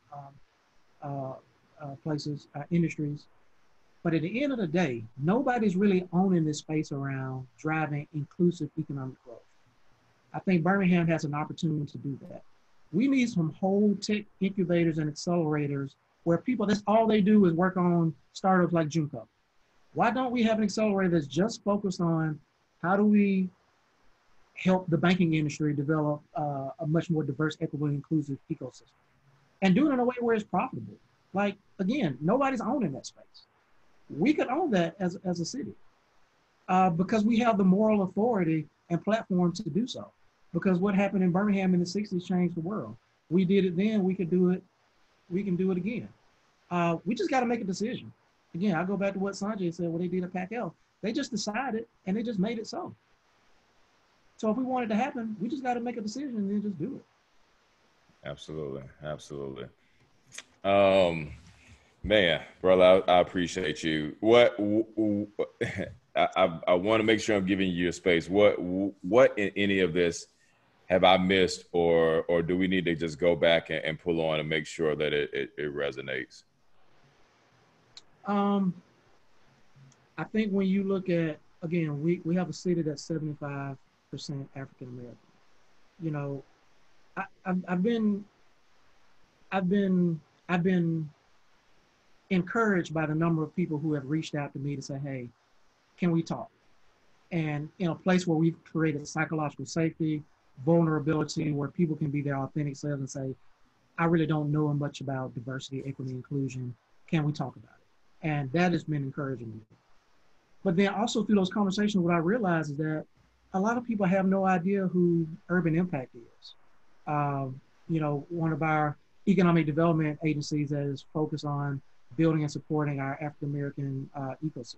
places, our industries. But at the end of the day, nobody's really owning this space around driving inclusive economic growth. I think Birmingham has an opportunity to do that. We need some whole tech incubators and accelerators where people, that's all they do is work on startups like Junco. Why don't we have an accelerator that's just focused on how do we help the banking industry develop a much more diverse, equitable, and inclusive ecosystem? And do it in a way where it's profitable. Like, again, nobody's owning that space. We could own that as a city because we have the moral authority and platform to do so. Because what happened in Birmingham in the 60s changed the world. We did it then, we could do it, we can do it again. We just gotta make a decision. Again, I go back to what Sanjay said, what they did at Pac Health. They just decided and they just made it so. So if we want it to happen, we just gotta make a decision and then just do it. Absolutely, absolutely. Man, brother, I appreciate you. I wanna make sure I'm giving you your space. What in any of this have I missed, or do we need to just go back and pull on and make sure that it resonates? I think when you look at, again, we have a city that's 75% African-American. You know, I've been encouraged by the number of people who have reached out to me to say, hey, can we talk? And in a place where we've created psychological safety, vulnerability, where people can be their authentic selves and say, I really don't know much about diversity, equity, inclusion. Can we talk about it? And that has been encouraging me. But then also through those conversations, what I realized is that a lot of people have no idea who Urban Impact is. One of our economic development agencies that is focused on building and supporting our African-American ecosystem.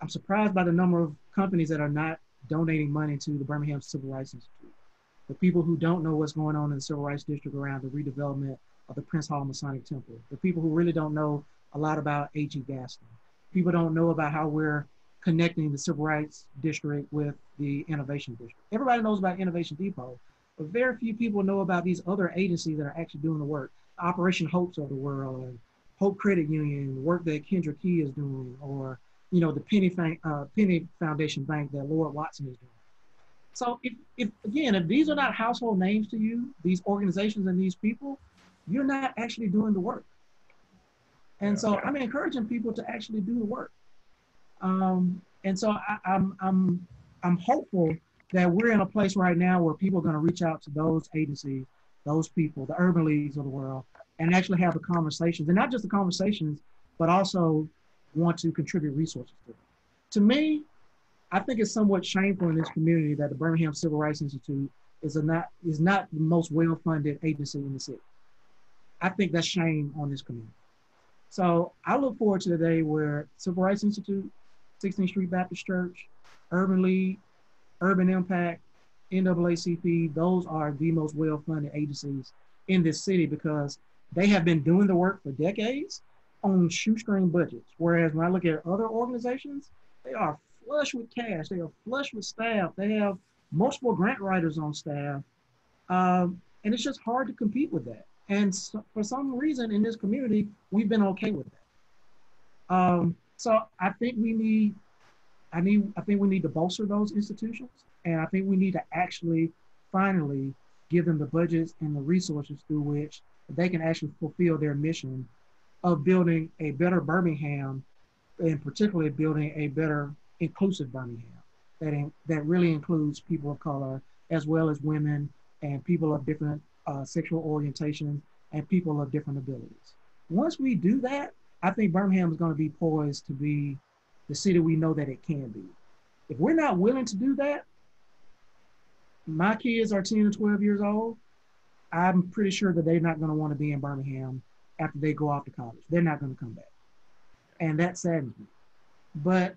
I'm surprised by the number of companies that are not donating money to the Birmingham Civil Rights Institute. The people who don't know what's going on in the Civil Rights District around the redevelopment of the Prince Hall Masonic Temple. The people who really don't know a lot about H.E. Gaston. People don't know about how we're connecting the Civil Rights District with the Innovation District. Everybody knows about Innovation Depot, but very few people know about these other agencies that are actually doing the work. Operation Hopes of the world, and Hope Credit Union, the work that Kendra Key is doing, or the Penny Foundation Bank that Lord Watson is doing. So if these are not household names to you, these organizations and these people, you're not actually doing the work. And so I'm encouraging people to actually do the work. And so I'm hopeful that we're in a place right now where people are gonna reach out to those agencies, those people, the urban leagues of the world, and actually have the conversations, and not just the conversations, but also want to contribute resources to it. To me, I think it's somewhat shameful in this community that the Birmingham Civil Rights Institute is not the most well-funded agency in the city. I think that's shame on this community. So I look forward to the day where Civil Rights Institute, 16th Street Baptist Church, Urban League, Urban Impact, NAACP, those are the most well-funded agencies in this city because they have been doing the work for decades on shoestring budgets. Whereas when I look at other organizations, they are flush with cash. They are flush with staff. They have multiple grant writers on staff. And it's just hard to compete with that. And so, for some reason in this community, we've been okay with that. So I think we need, I think we need to bolster those institutions. And I think we need to actually finally give them the budgets and the resources through which they can actually fulfill their mission of building a better Birmingham, and particularly building a better inclusive Birmingham that really includes people of color, as well as women and people of different sexual orientations and people of different abilities. Once we do that, I think Birmingham is going to be poised to be the city we know that it can be. If we're not willing to do that, my kids are 10 and 12 years old. I'm pretty sure that they're not going to want to be in Birmingham after they go off to college. They're not going to come back. And that saddens me. But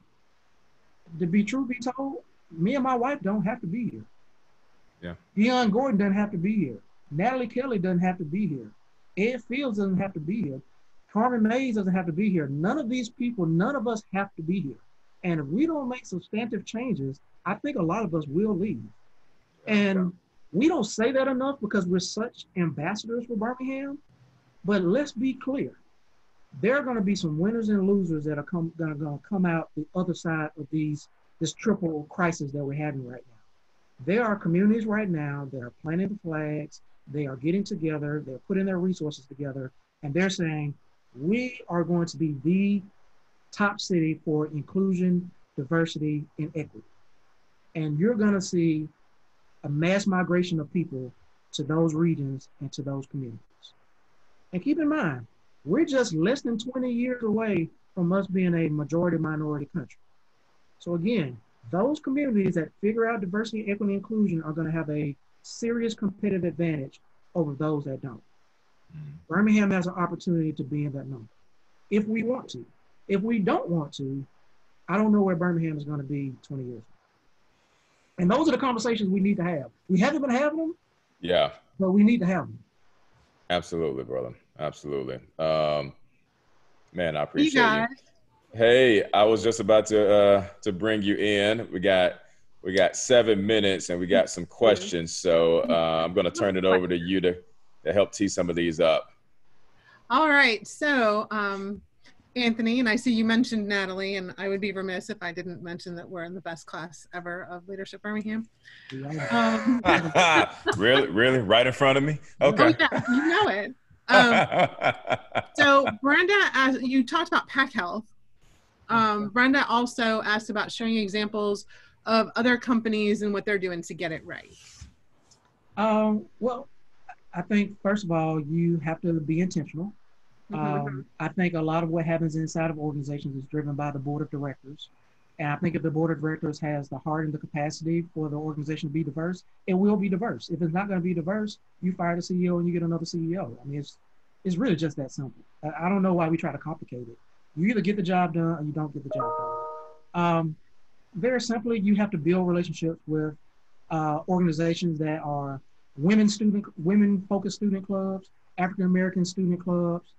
to be true, be told, me and my wife don't have to be here. Yeah. Deon Gordon doesn't have to be here. Natalie Kelly doesn't have to be here. Ed Fields doesn't have to be here. Carmen Mays doesn't have to be here. None of these people, none of us have to be here. And if we don't make substantive changes, I think a lot of us will leave. And we don't say that enough because we're such ambassadors for Birmingham. But let's be clear. There are going to be some winners and losers that are going to come out the other side of this triple crisis that we're having right now. There are communities right now that are planting the flags. They are getting together. They're putting their resources together. And they're saying, we are going to be the top city for inclusion, diversity, and equity. And you're going to see a mass migration of people to those regions and to those communities. And keep in mind, we're just less than 20 years away from us being a majority minority country. So again, those communities that figure out diversity, equity, and inclusion are going to have a serious competitive advantage over those that don't. Mm-hmm. Birmingham has an opportunity to be in that number, if we want to. If we don't want to, I don't know where Birmingham is going to be 20 years from. And those are the conversations we need to have. We haven't been having them, yeah, but we need to have them. Absolutely, brother. Absolutely. Man, I appreciate you. Hey, I was just about to bring you in. We got 7 minutes and we got some questions. So I'm going to turn it over to you to help tee some of these up. All right. So Anthony, and I see you mentioned Natalie, and I would be remiss if I didn't mention that we're in the best class ever of Leadership Birmingham. Really? Right in front of me? Okay. Oh, yeah, you know it. So Brenda, you talked about Pac Health. Brenda also asked about showing examples of other companies and what they're doing to get it right. Well, I think, first of all, you have to be intentional. I think a lot of what happens inside of organizations is driven by the board of directors. And I think if the board of directors has the heart and the capacity for the organization to be diverse, it will be diverse. If it's not going to be diverse, you fire the CEO and you get another CEO. I mean, it's really just that simple. I don't know why we try to complicate it. You either get the job done or you don't get the job done. Very simply, you have to build relationships with organizations that are women-focused student clubs, African-American student clubs.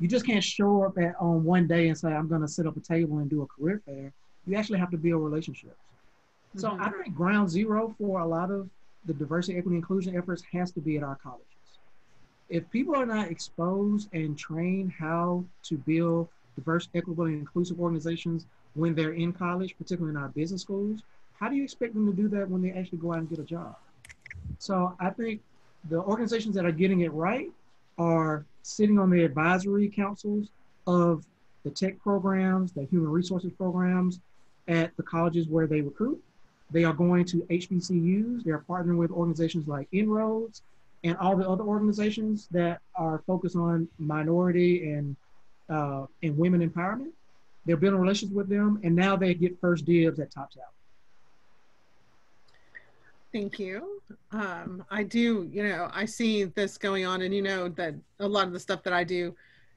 You just can't show up on one day and say, I'm going to set up a table and do a career fair. You actually have to build relationships. Mm-hmm. So I think ground zero for a lot of the diversity, equity, inclusion efforts has to be at our colleges. If people are not exposed and trained how to build diverse, equitable, and inclusive organizations when they're in college, particularly in our business schools, how do you expect them to do that when they actually go out and get a job? So I think the organizations that are getting it right are sitting on the advisory councils of the tech programs, the human resources programs at the colleges where they recruit. They are going to HBCUs. They're partnering with organizations like Inroads and all the other organizations that are focused on minority and women empowerment. They're building relations with them, and now they get first dibs at top salary. Thank you. I do, I see this going on, and that a lot of the stuff that I do,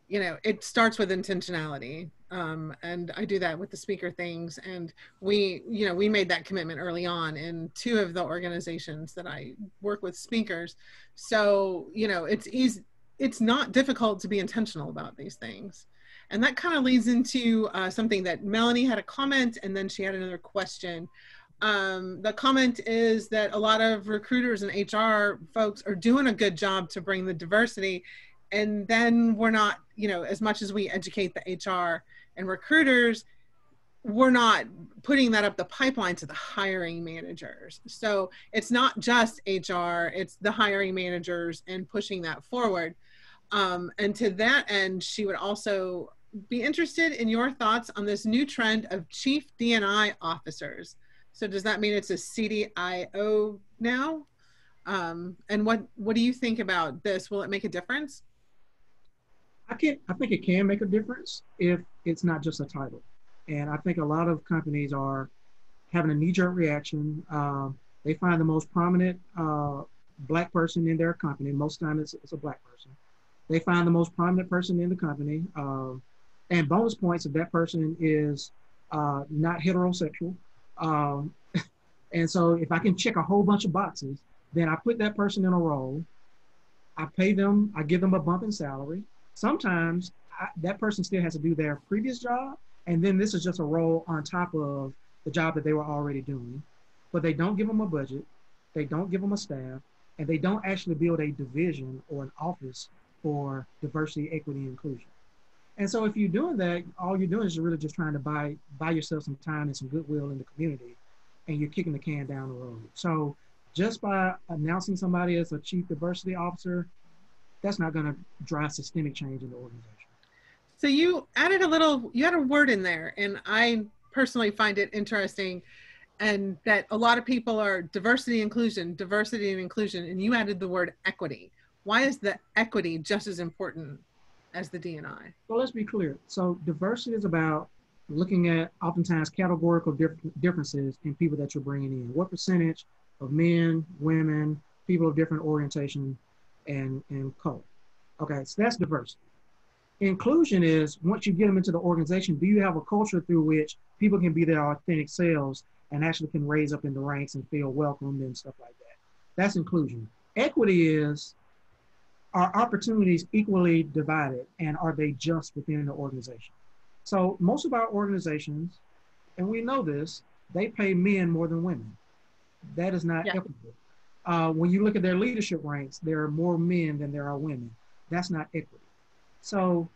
it starts with intentionality. And I do that with the speaker things. And we made that commitment early on in 2 of the organizations that I work with speakers. So, it's easy. It's not difficult to be intentional about these things. And that kind of leads into something that Melanie had a comment, and then she had another question. The comment is that a lot of recruiters and HR folks are doing a good job to bring the diversity, and then we're not, you know, as much as we educate the HR and recruiters, we're not putting that up the pipeline to the hiring managers. So it's not just HR, it's the hiring managers and pushing that forward. And to that end, she would also be interested in your thoughts on this new trend of chief D&I officers. So does that mean it's a CDIO now? And what do you think about this? Will it make a difference? I think it can make a difference if it's not just a title. And I think a lot of companies are having a knee-jerk reaction. They find the most prominent Black person in their company. Most times it's a Black person. They find the most prominent person in the company. And bonus points if that person is not heterosexual. And so if I can check a whole bunch of boxes, then I put that person in a role. I pay them, I give them a bump in salary. Sometimes that person still has to do their previous job. And then this is just a role on top of the job that they were already doing. But they don't give them a budget. They don't give them a staff. And they don't actually build a division or an office for diversity, equity, and inclusion. And so if you're doing that, all you're doing is you're really just trying to buy yourself some time and some goodwill in the community, and you're kicking the can down the road. So just by announcing somebody as a chief diversity officer, that's not gonna drive systemic change in the organization. So you added a little, you had a word in there, and I personally find it interesting, and that a lot of people are diversity and inclusion, and you added the word equity. Why is the equity just as important as the D&I? Well, let's be clear. So diversity is about looking at oftentimes categorical differences in people that you're bringing in. What percentage of men, women, people of different orientation and color? Okay, so that's diversity. Inclusion is once you get them into the organization, do you have a culture through which people can be their authentic selves and actually can raise up in the ranks and feel welcomed and stuff like that? That's inclusion. Equity is, are opportunities equally divided, and are they just within the organization? So most of our organizations, and we know this, they pay men more than women. That is not equitable. When you look at their leadership ranks, there are more men than there are women. That's not equity. So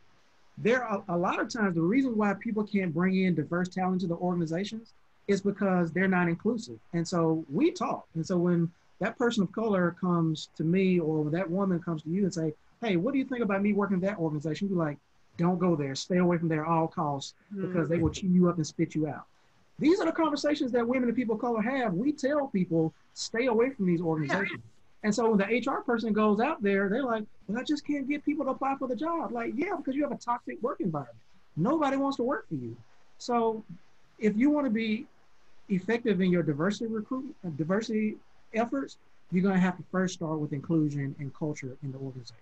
there are a lot of times the reason why people can't bring in diverse talent to the organizations is because they're not inclusive. And so we talk. And so when that person of color comes to me, or that woman comes to you and say, hey, what do you think about me working at that organization? You're like, don't go there, stay away from there at all costs, because they will chew you up and spit you out. These are the conversations that women and people of color have. We tell people, stay away from these organizations. And so when the HR person goes out there, they're like, well, I just can't get people to apply for the job. Like, yeah, because you have a toxic work environment. Nobody wants to work for you. So if you want to be effective in your diversity recruitment, diversity efforts, you're going to have to first start with inclusion and culture in the organization.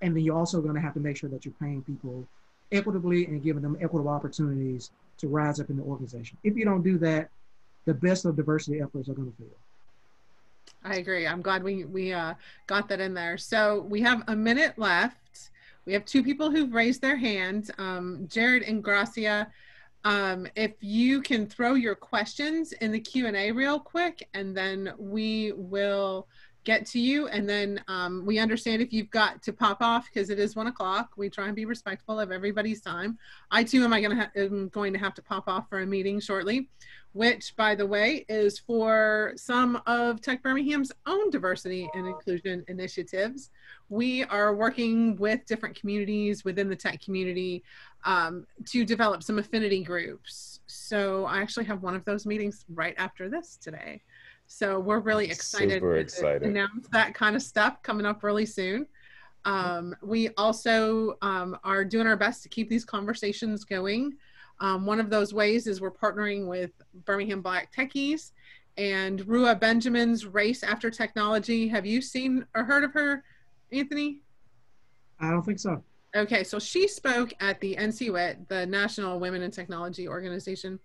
And then you're also going to have to make sure that you're paying people equitably and giving them equitable opportunities to rise up in the organization. If you don't do that, the best of diversity efforts are going to fail. I agree. I'm glad we got that in there. So we have a minute left. We have two people who've raised their hands, Jared and Gracia. If you can throw your questions in the Q&A real quick, and then we will get to you. And then we understand if you've got to pop off because it is 1 o'clock. We try and be respectful of everybody's time. I too am going to have to pop off for a meeting shortly, which, by the way, is for some of Tech Birmingham's own diversity and inclusion initiatives. We are working with different communities within the tech community to develop some affinity groups. So I actually have one of those meetings right after this today. So we're really excited to announce that kind of stuff coming up really soon. We also are doing our best to keep these conversations going. One of those ways is we're partnering with Birmingham Black Techies and Rua Benjamin's Race After Technology. Have you seen or heard of her, Anthony? I don't think so. Okay, so she spoke at the NCWIT, the National Women in Technology Organization,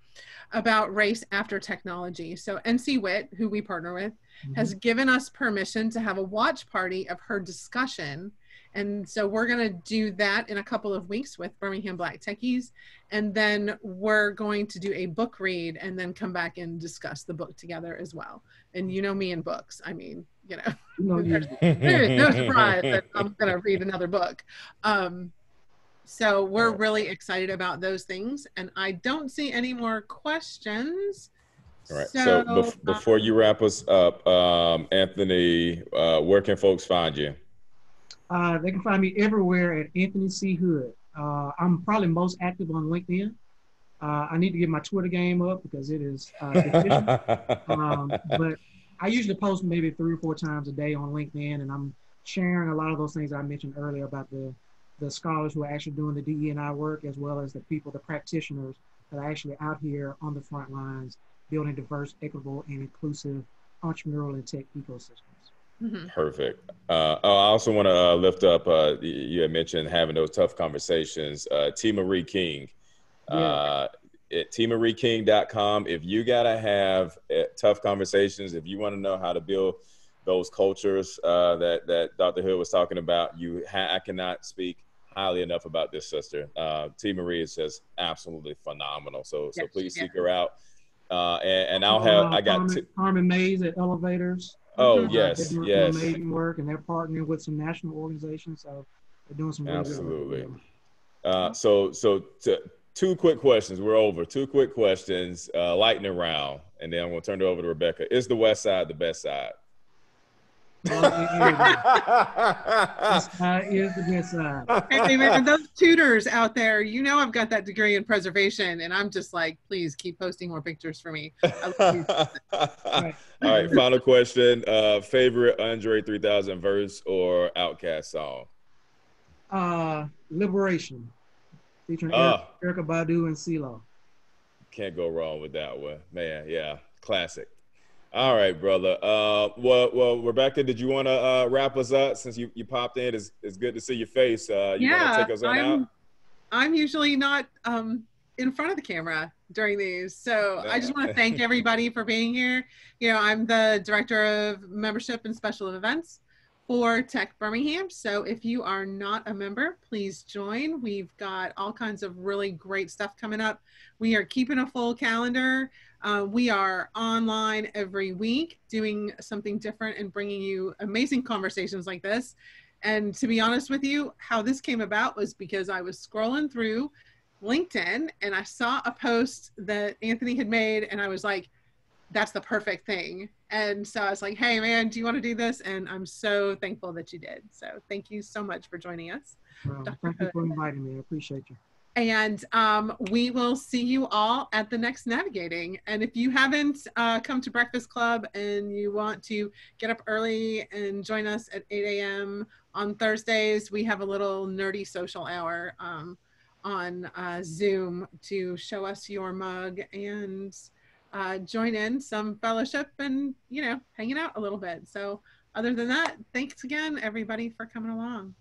about race after technology. So NCWIT, who we partner with, has given us permission to have a watch party of her discussion And so we're going to do that in a couple of weeks with Birmingham Black Techies. And then we're going to do a book read and then come back and discuss the book together as well. And you know me and books. I mean, you know, there's no surprise that I'm going to read another book. So we're really excited about those things. And I don't see any more questions. All right. So, before you wrap us up, Anthony, where can folks find you? They can find me everywhere at Anthony C. Hood. I'm probably most active on LinkedIn. I need to get my Twitter game up because it is deficient. But I usually post maybe 3 or 4 times a day on LinkedIn, and I'm sharing a lot of those things I mentioned earlier about the scholars who are actually doing the DE&I work, as well as the people, the practitioners that are actually out here on the front lines building diverse, equitable, and inclusive entrepreneurial and tech ecosystems. Mm-hmm. Perfect. I also want to lift up, you had mentioned having those tough conversations, T. Marie King, at tmarieking.com. If you got to have tough conversations, if you want to know how to build those cultures that Dr. Hood was talking about, I cannot speak highly enough about this sister. T. Marie is just absolutely phenomenal. So, yes, so please seek her out. And I'll have, I got Carmen Mays at Elevators. Oh, yes, yes. They're doing work, and they're partnering with some national organizations, so they're doing some really absolutely good work. So 2 quick questions. We're over. 2 quick questions, lightning round, and then I'm going to turn it over to Rebecca. Is the West Side the best side? Is the best side. And those tutors out there, you know I've got that degree in preservation, and I'm just like, please keep posting more pictures for me. All right, final question. Favorite Andre 3000 verse or Outkast song? Liberation, featuring Erykah Badu and CeeLo. Can't go wrong with that one, man. Yeah, classic. All right, brother. Well, Rebecca, did you want to wrap us up since you popped in? It's good to see your face. You want to take us on out? I'm usually not in front of the camera during these, so I just want to thank everybody for being here. You know, I'm the Director of Membership and Special Events for Tech Birmingham, so if you are not a member, please join. We've got all kinds of really great stuff coming up. We are keeping a full calendar. We are online every week doing something different and bringing you amazing conversations like this. And to be honest with you, how this came about was because I was scrolling through LinkedIn and I saw a post that Anthony had made, and I was like, that's the perfect thing. And so I was like, hey man, do you want to do this? And I'm so thankful that you did. So thank you so much for joining us. Well, thank you for inviting me. I appreciate you. And we will see you all at the next Navigating. And if you haven't come to Breakfast Club and you want to get up early and join us at 8 a.m. on Thursdays, we have a little nerdy social hour on Zoom to show us your mug and join in some fellowship and, you know, hanging out a little bit. So other than that, thanks again, everybody, for coming along.